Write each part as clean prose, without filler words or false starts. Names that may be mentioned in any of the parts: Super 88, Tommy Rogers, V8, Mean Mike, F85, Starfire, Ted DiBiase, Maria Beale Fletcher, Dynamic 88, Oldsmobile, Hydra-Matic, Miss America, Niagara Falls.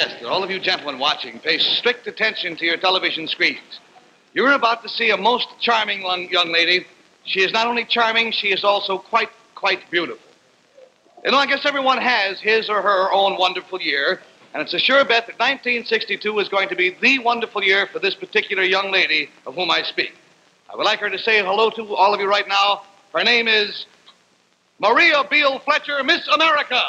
Yes, but all of you gentlemen watching, pay strict attention to your television screens. You're about to see a most charming young lady. She is not only charming, she is also quite beautiful. You know, I guess everyone has his or her own wonderful year, and it's a sure bet that 1962 is going to be the wonderful year for this particular young lady of whom I speak. I would like her to say hello to all of you right now. Her name is Maria Beale Fletcher, Miss America.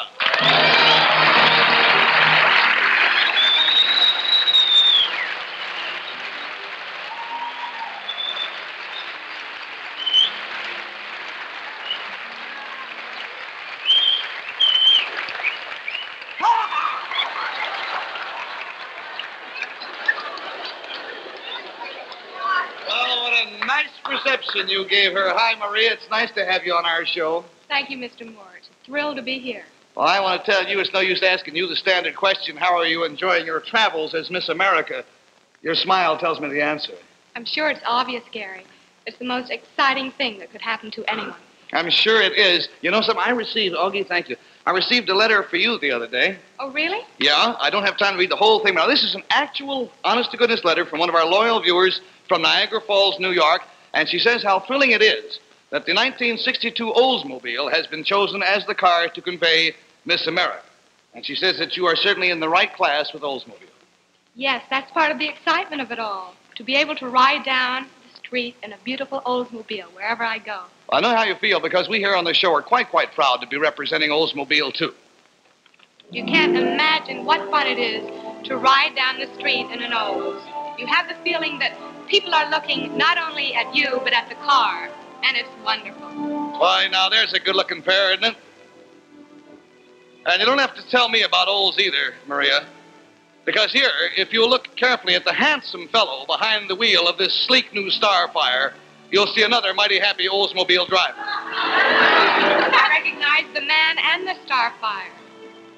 Reception you gave her. Hi, Maria. It's nice to have you on our show. Thank you, Mr. Moore. It's a thrill to be here. Well, I want to tell you, it's no use asking you the standard question, how are you enjoying your travels as Miss America? Your smile tells me the answer. I'm sure it's obvious, Gary. It's the most exciting thing that could happen to anyone. I'm sure it is. You know something? I received, Augie, thank you. I received a letter for you the other day. Oh, really? Yeah. I don't have time to read the whole thing. Now, this is an actual, honest-to-goodness letter from one of our loyal viewers from Niagara Falls, New York. And she says how thrilling it is that the 1962 Oldsmobile has been chosen as the car to convey Miss America. And she says that you are certainly in the right class with Oldsmobile. Yes, that's part of the excitement of it all, to be able to ride down the street in a beautiful Oldsmobile wherever I go. Well, I know how you feel, because we here on the show are quite proud to be representing Oldsmobile, too. You can't imagine what fun it is to ride down the street in an Olds. You have the feeling that people are looking not only at you, but at the car, and it's wonderful. Why, now, there's a good-looking pair, isn't it? And you don't have to tell me about Olds either, Maria, because here, if you look carefully at the handsome fellow behind the wheel of this sleek new Starfire, you'll see another mighty happy Oldsmobile driver. I recognize the man and the Starfire.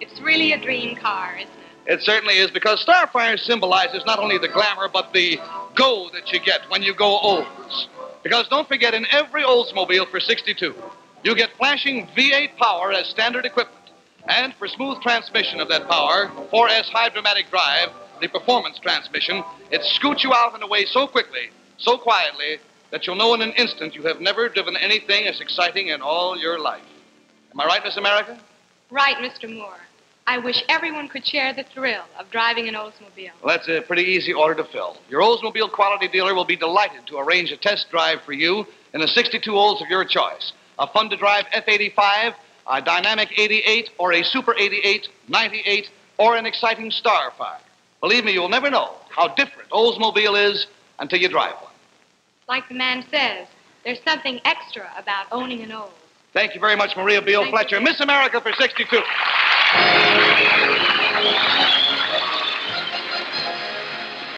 It's really a dream car, isn't it? It certainly is, because Starfire symbolizes not only the glamour, but the go that you get when you go Olds. Because don't forget, in every Oldsmobile for 62, you get flashing V8 power as standard equipment. And for smooth transmission of that power, 4S Hydra-Matic drive, the performance transmission, it scoots you out and away so quickly, so quietly, that you'll know in an instant you have never driven anything as exciting in all your life. Am I right, Miss America? Right, Mr. Moore. I wish everyone could share the thrill of driving an Oldsmobile. Well, that's a pretty easy order to fill. Your Oldsmobile quality dealer will be delighted to arrange a test drive for you in a 62 Olds of your choice. A fun-to-drive F85, a Dynamic 88, or a Super 88, 98, or an exciting Starfire. Believe me, you'll never know how different Oldsmobile is until you drive one. Like the man says, there's something extra about owning an Olds. Thank you very much, Maria Beale Fletcher, Miss America for 62.